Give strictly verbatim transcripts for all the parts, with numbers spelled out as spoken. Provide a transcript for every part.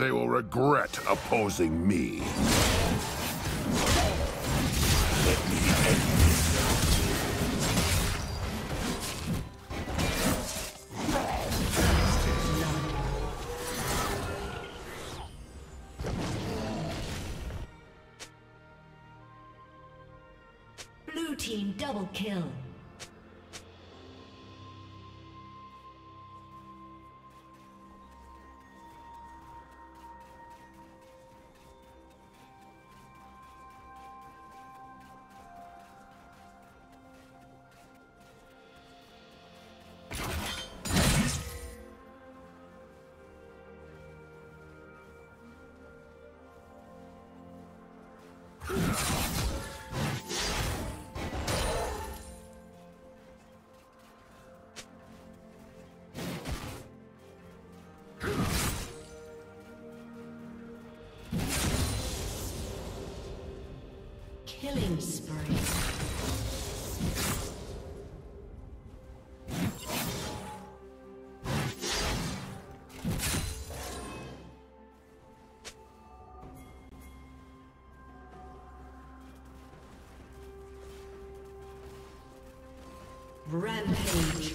They will regret opposing me. Let me end this. Blue team double kill. Killing spree. Rampage.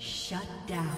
Shut down.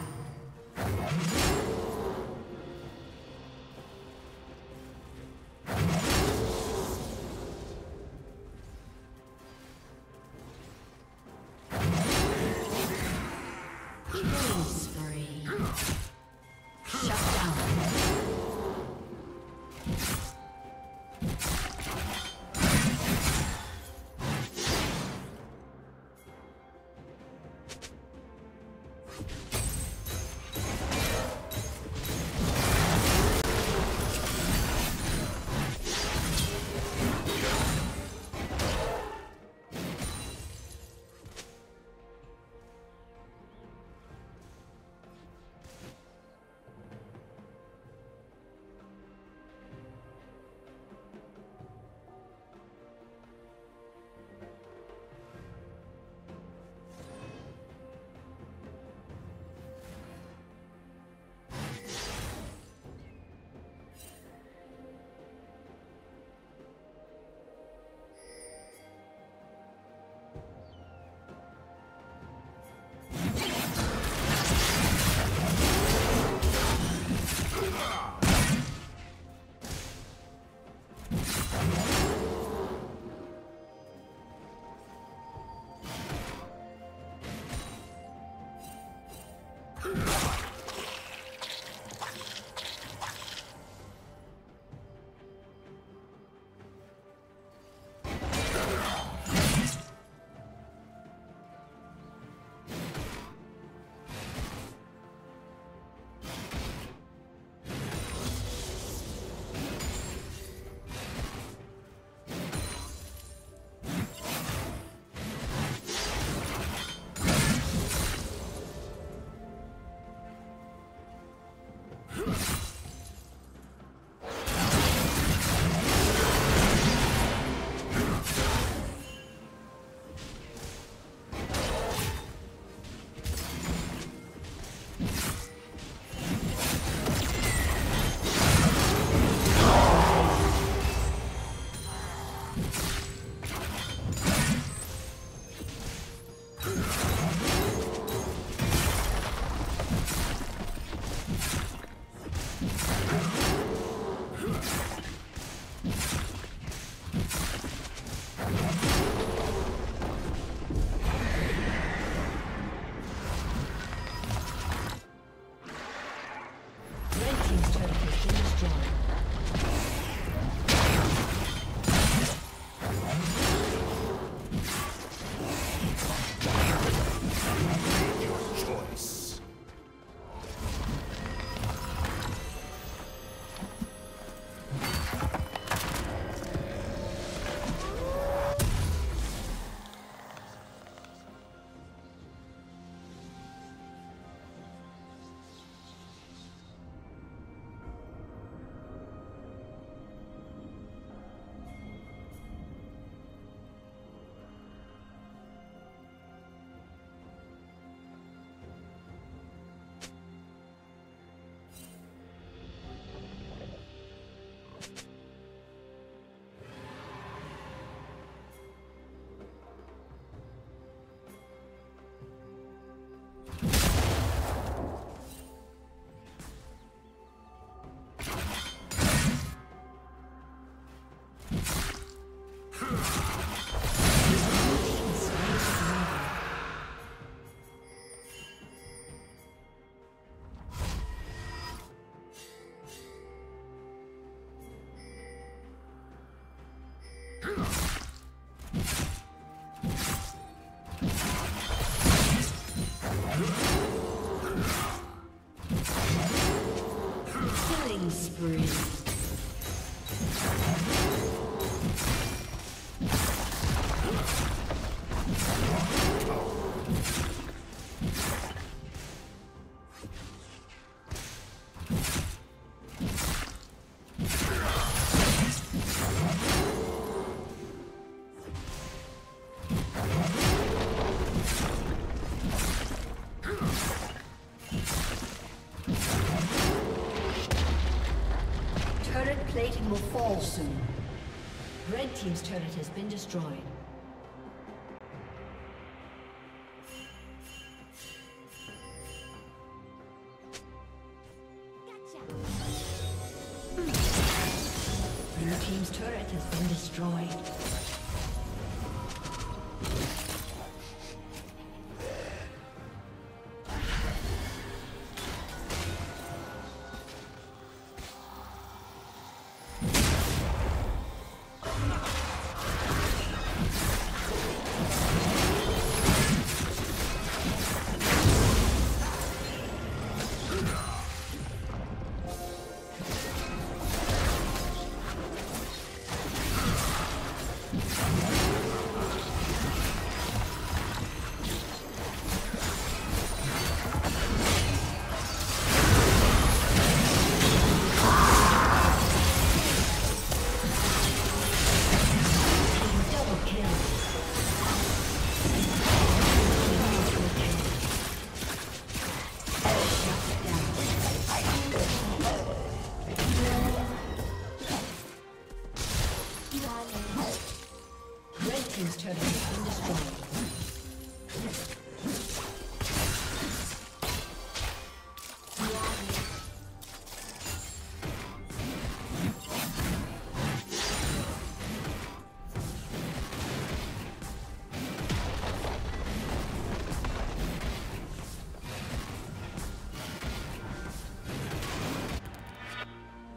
rating will fall soon. Red Team's turret has been destroyed. Blue Team's turret has been destroyed.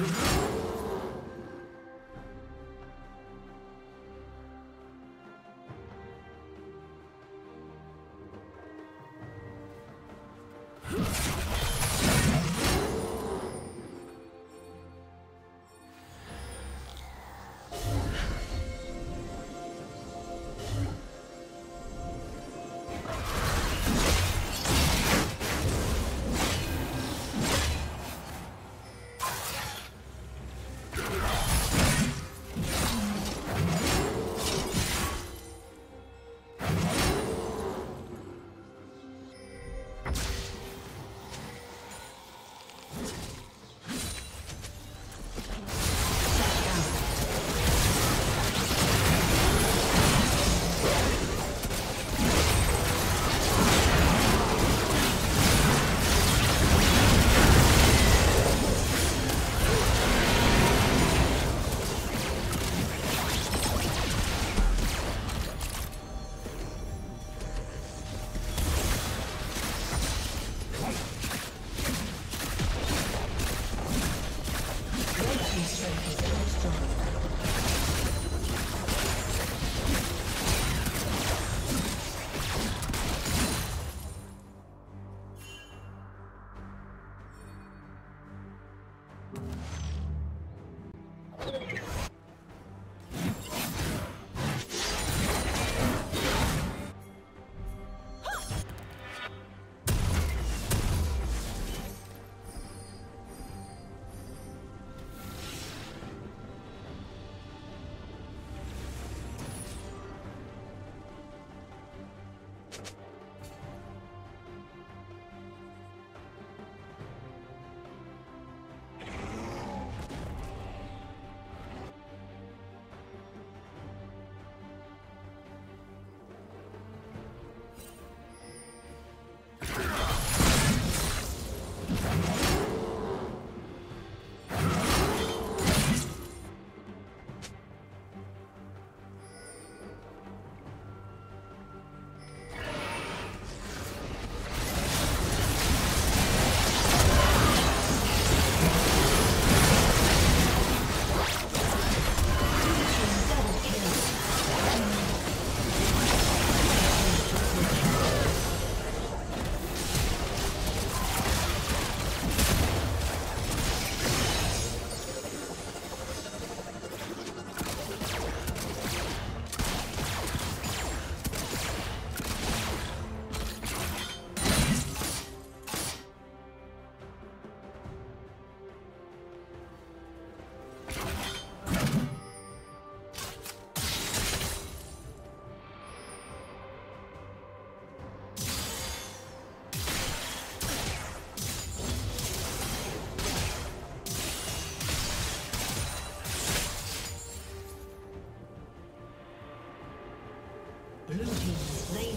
Slain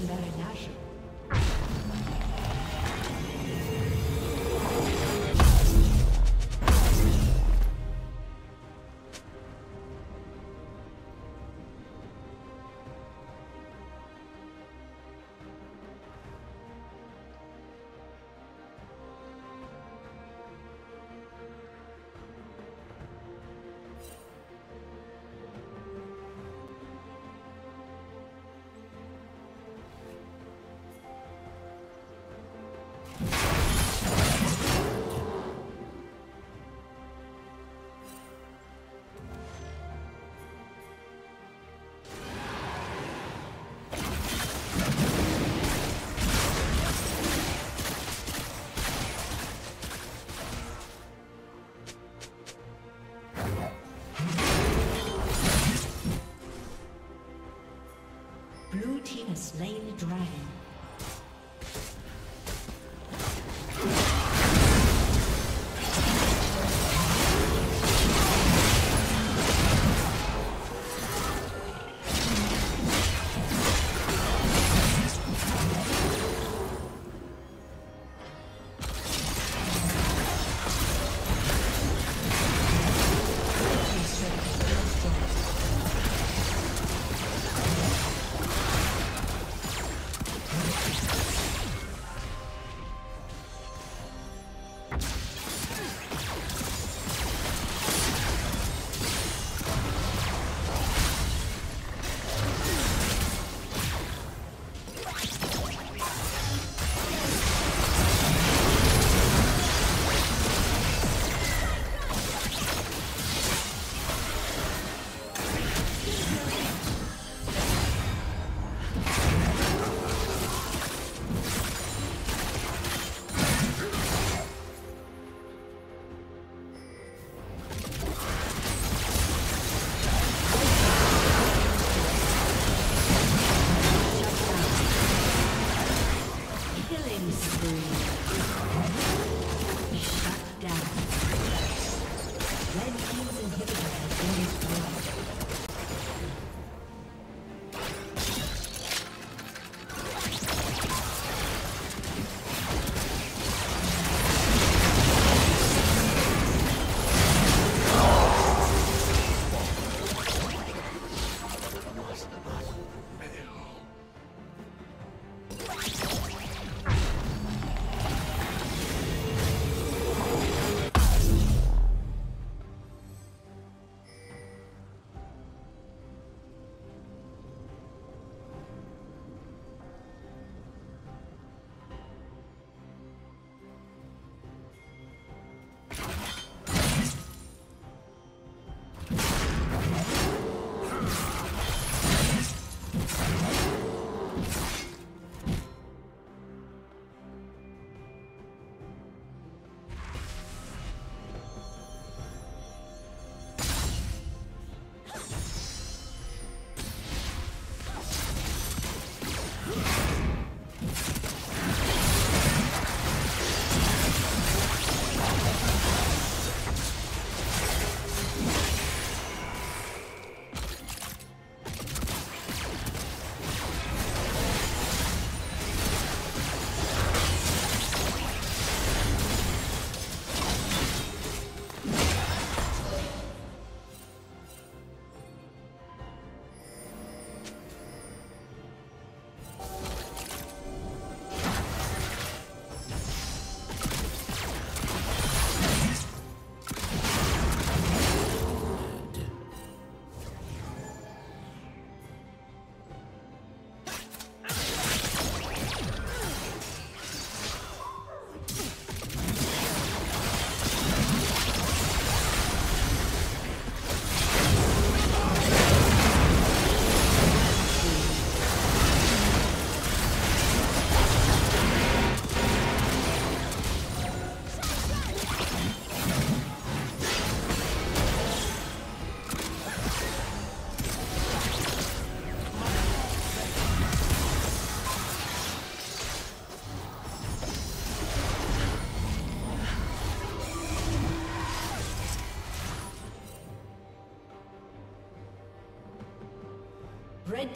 the dragon. Red